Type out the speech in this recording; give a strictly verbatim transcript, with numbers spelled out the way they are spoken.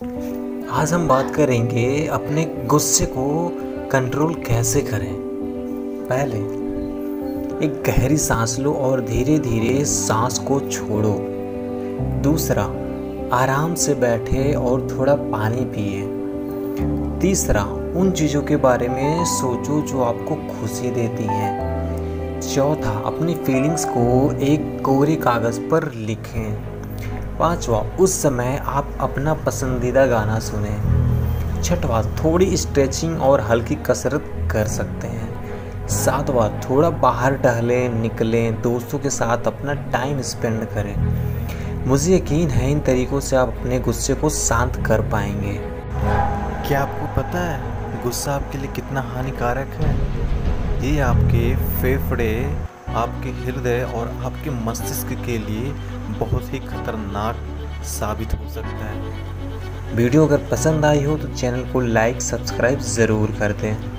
आज हम बात करेंगे अपने गुस्से को कंट्रोल कैसे करें। पहले एक गहरी सांस लो और धीरे धीरे सांस को छोड़ो। दूसरा, आराम से बैठे और थोड़ा पानी पिए। तीसरा, उन चीज़ों के बारे में सोचो जो आपको खुशी देती हैं। चौथा, अपनी फीलिंग्स को एक कोरे कागज़ पर लिखें। पांचवा, उस समय आप अपना पसंदीदा गाना सुने। छठवा, थोड़ी स्ट्रेचिंग और हल्की कसरत कर सकते हैं। सातवा, थोड़ा बाहर टहलें, निकलें, दोस्तों के साथ अपना टाइम स्पेंड करें। मुझे यकीन है इन तरीक़ों से आप अपने गुस्से को शांत कर पाएंगे। क्या आपको पता है गुस्सा आपके लिए कितना हानिकारक है? ये आपके फेफड़े, आपके हृदय और आपके मस्तिष्क के लिए बहुत ही खतरनाक साबित हो सकता है। वीडियो अगर पसंद आई हो तो चैनल को लाइक सब्सक्राइब ज़रूर कर दें।